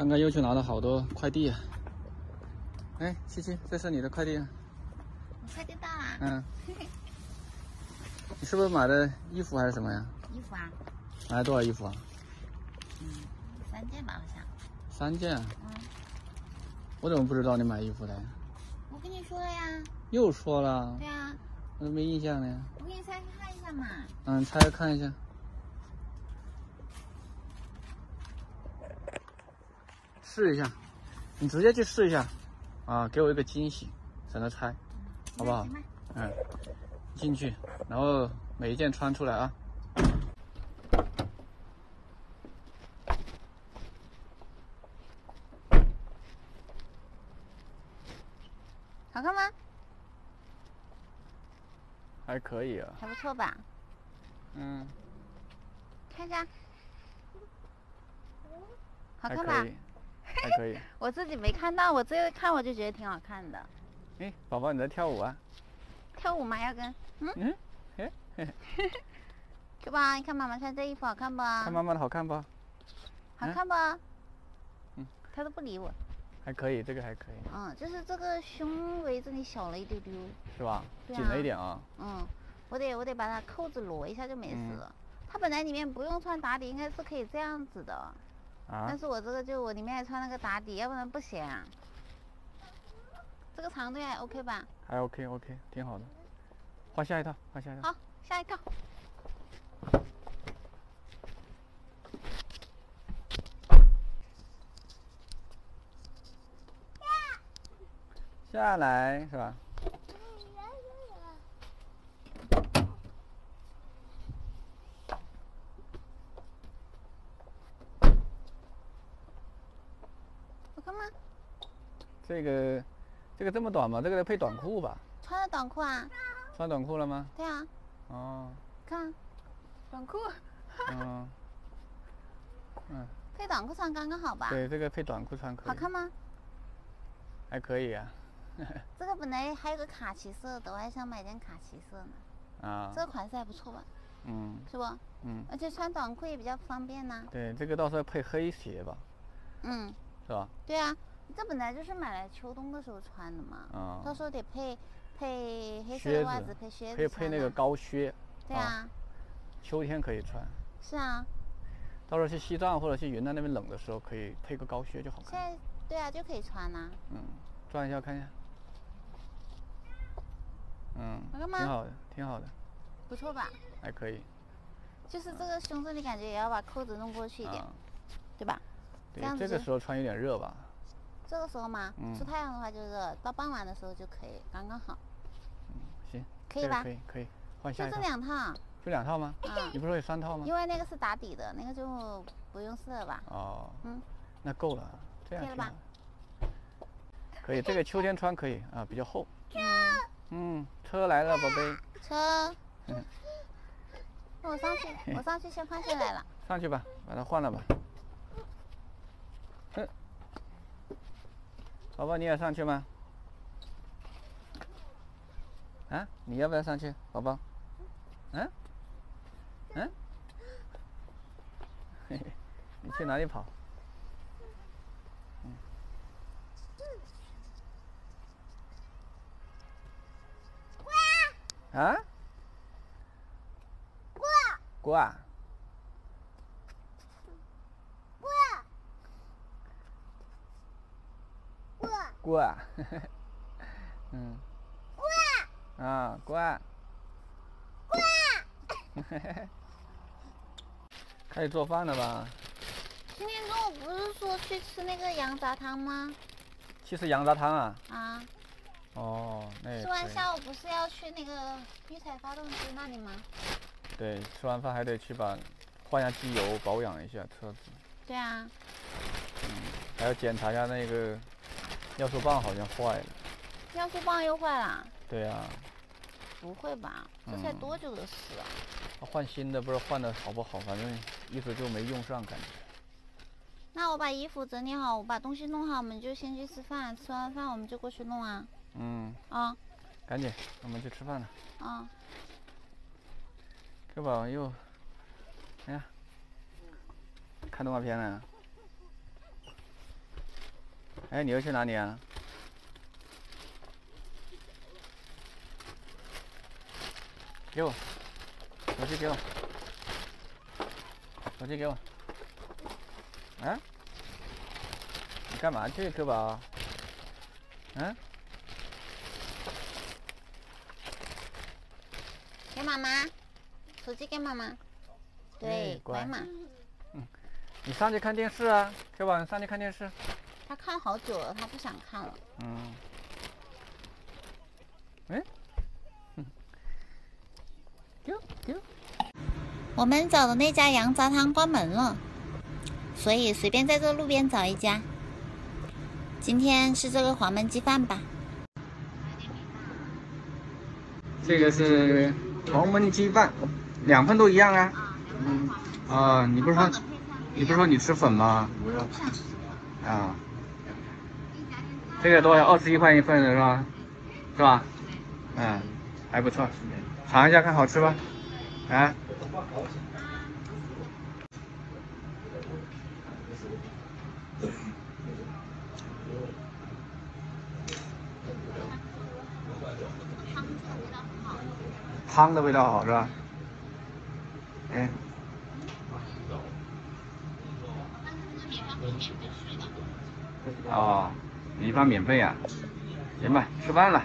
刚刚又去拿了好多快递啊！哎，七七，这是你的快递啊！我快递到了。嗯。你是不是买的衣服还是什么呀？衣服啊。买了多少衣服啊？嗯，3件吧，好像。3件。嗯。我怎么不知道你买衣服的呀？我跟你说了呀。又说了。对啊。我都没印象了呀。我给你拆开看一下嘛。嗯，拆开看一下。 试一下，你直接去试一下，啊，给我一个惊喜，省得拆，好不好？嗯，进去，然后每一件穿出来啊。好看吗？还可以啊。还不错吧？嗯。看一下。好看吧？ 还可以，我自己没看到，我这看我就觉得挺好看的。哎，宝宝你在跳舞啊？跳舞吗？要跟嗯嗯，嘿嘿，去吧，你看妈妈穿这衣服好看不？看妈妈的好看不？好看不？嗯，他都不理我。还可以，这个还可以。嗯，就是这个胸围这里小了一丢丢，是吧？紧了一点啊。嗯，我得把它扣子挪一下就没事了。它本来里面不用穿打底，应该是可以这样子的。 但是我这个就我里面还穿了个打底，要不然不行、啊。这个长度还 OK 吧？还 OK， 挺好的。换下一套，换下一套。好，下一套。下来是吧？这个这么短吗？这个配短裤吧。穿了短裤啊？穿短裤了吗？对啊。哦。看，短裤。嗯。嗯。配短裤穿刚刚好吧？对，这个配短裤穿可以。好看吗？还可以啊。这个本来还有个卡其色的，我还想买点卡其色呢。啊。这个款式还不错吧？嗯。是不？嗯。而且穿短裤也比较方便呐。对，这个到时候配黑鞋吧。嗯。是吧？对啊。 这本来就是买来秋冬的时候穿的嘛，嗯、到时候得配黑色的袜子，配靴子，配那个高靴。对啊，啊，秋天可以穿。是啊，到时候去西藏或者去云南那边冷的时候，可以配个高靴就好看。现在对啊，就可以穿啦、啊。嗯，转一下看一下。嗯，挺好的，挺好的。不错吧？还可以。就是这个胸这里感觉也要把扣子弄过去一点，嗯、对吧？对， 这个时候穿有点热吧。 这个时候嘛，出太阳的话就热，到傍晚的时候就可以，刚刚好。嗯，行，可以吧？可以，换下一套。就这2套。就2套吗？啊，你不是说有3套吗？因为那个是打底的，那个就不用试了吧？哦。嗯，那够了，这样。可以了吧？可以，这个秋天穿可以啊，比较厚。嗯，车来了，宝贝。车。嗯。那我上去先换下来了。上去吧，把它换了吧。 宝宝，你也上去吗？啊，你要不要上去，宝宝？嗯、啊，嗯、啊，嘿嘿，你去哪里跑？嗯，瓜啊？瓜。 过啊，嗯，过啊，过啊，过啊，开始做饭了吧？今天中午不是说去吃那个羊杂汤吗？去吃羊杂汤啊？啊。哦，那。吃完下午不是要去那个育才发动机那里吗？对，吃完饭还得去换下机油，保养一下车子。对啊。嗯，还要检查一下那个。 压缩棒好像坏了，压缩棒又坏了？对呀、啊，不会吧？这才多久的事啊！换新的不知道换的好不好，反正一直就没用上感觉。那我把衣服整理好，我把东西弄好，我们就先去吃饭。吃完饭我们就过去弄啊。嗯。啊、哦，赶紧，我们去吃饭了。啊、哦。这宝又，哎呀，看动画片了、啊。哎，你要去哪里啊？给我，手机给我，手机给我。啊？你干嘛去，哥宝？嗯？给妈妈，手机给妈妈。对，乖嘛。嗯，你上去看电视啊，哥宝，你上去看电视。 他看好久了，他不想看了。嗯。哎。丢丢。我们找的那家羊杂汤关门了，所以随便在这路边找一家。今天吃这个黄焖鸡饭吧。这个是黄焖鸡饭，两份都一样啊。嗯。啊，你不是说你吃粉吗？啊。 这个多少？21块一份的是吧？是吧？嗯，还不错，尝一下看好吃吧？啊？汤的味道好是吧？哎。 哦，米饭免费啊，行吧，吃饭了。